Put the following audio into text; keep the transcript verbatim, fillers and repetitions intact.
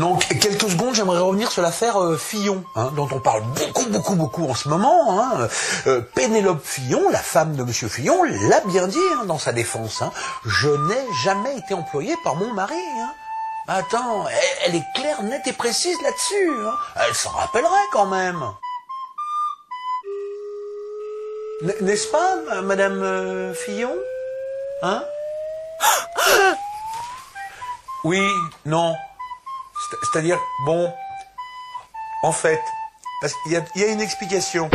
Donc, quelques secondes, j'aimerais revenir sur l'affaire euh, Fillon, hein, dont on parle beaucoup, beaucoup, beaucoup en ce moment. Hein. Euh, Pénélope Fillon, la femme de M. Fillon, l'a bien dit hein, dans sa défense. Hein. Je n'ai jamais été employée par mon mari. Hein. Attends, elle, elle est claire, nette et précise là-dessus. Hein. Elle s'en rappellerait quand même. N'est-ce pas, Madame euh, Fillon? Hein? Oui, non. C'est-à-dire, bon, en fait, parce qu'il y a, il y a une explication.